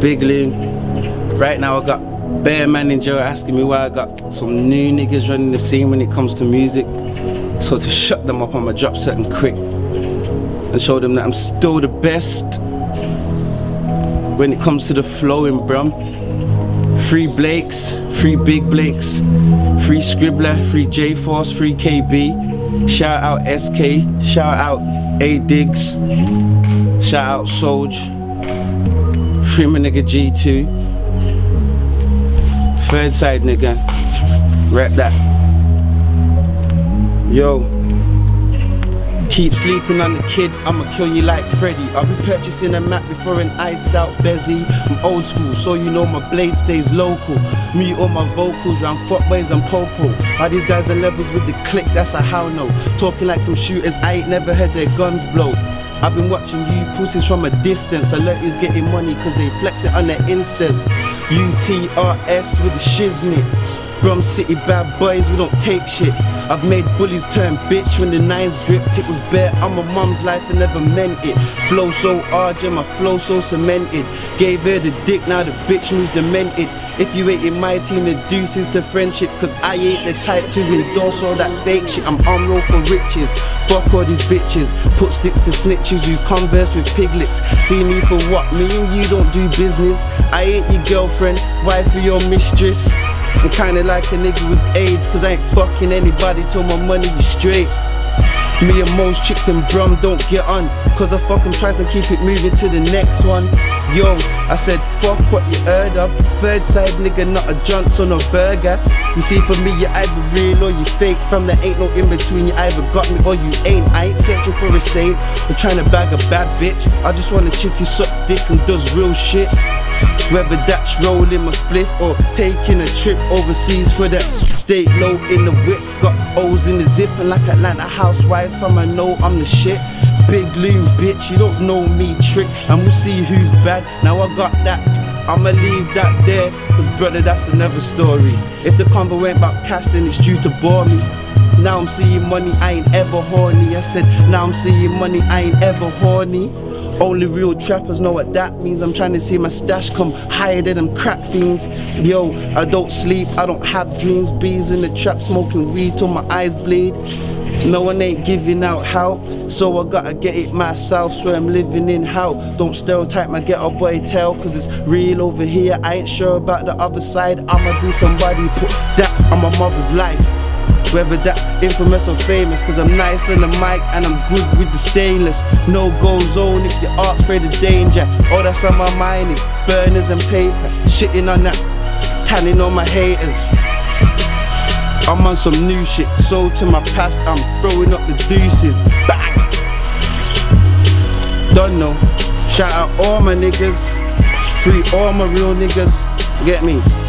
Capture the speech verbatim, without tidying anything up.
Big Loon. Right now I got Bear Man in jail asking me why I got some new niggas running the scene when it comes to music. So to shut them up, I'ma drop something quick and show them that I'm still the best when it comes to the flow in Brum. Free Blakes, free Big Blakes, free Scribbler, free J Force, free K B, shout out S K, shout out A Diggs, shout out Solge, free my nigga G two, third side nigga, rap that. Yo. Keep sleeping on the kid, I'ma kill you like Freddy. I'll be purchasing a Mac before an iced out Bezzy. I'm old school, so you know my blade stays local. Me, all my vocals round Footways and Popo. All these guys are levels with the click, that's a how no. Talking like some shooters, I ain't never heard their guns blow. I've been watching you pussies from a distance. I learned who's getting money cause they flex it on their instas. U T R S with the shiznit. Brum City bad boys, we don't take shit. I've made bullies turn bitch when the nines dripped. It was bare on my mum's life, I never meant it. Flow so hard, yeah, my flow so cemented. Gave her the dick, now the bitch moves demented. If you ain't in my team, the deuces to friendship. Cause I ain't the type to endorse all that fake shit. I'm on roll for riches, fuck all these bitches. Put sticks to snitches, you converse with piglets. See me for what, me and you don't do business. I ain't your girlfriend, wife or your mistress. I'm kinda like a nigga with AIDS, cause I ain't fucking anybody till my money is straight. Me and most chicks in Brum don't get on, cause I fucking try to keep it moving to the next one. Yo, I said fuck what you heard of. Third side nigga, not a Johnson or burger. You see for me, you either real or you fake. From there ain't no in between, you either got me or you ain't. I ain't searching for a saint, I'm trying to bag a bad bitch. I just want a chick who sucks dick and does real shit. Whether that's rolling my split or taking a trip overseas for that state low in the whip. Got O's in the zip and like Atlanta housewives from I know I'm the shit. Big Loon bitch, you don't know me trick. And we'll see who's bad, now I got that. I'ma leave that there, cause brother that's another story. If the convo ain't about cash then it's due to bore me. Now I'm seeing money, I ain't ever horny. I said now I'm seeing money, I ain't ever horny. Only real trappers know what that means. I'm trying to see my stash come higher than them crack fiends. Yo, I don't sleep, I don't have dreams. Bees in the trap smoking weed till my eyes bleed. No one ain't giving out help, so I gotta get it myself. Swear I'm living in hell. Don't stereotype my ghetto boy tale, cause it's real over here. I ain't sure about the other side. I'ma do somebody put that on my mother's life. Whether that's infamous or famous, cause I'm nice on the mic and I'm good with the stainless. No go zone if your art's afraid of danger. All that's on my mind is burners and paper. Shitting on that, tanning on my haters. I'm on some new shit, sold to my past, I'm throwing up the deuces. Bang! Don't know, shout out all my niggas. Free all my real niggas, get me?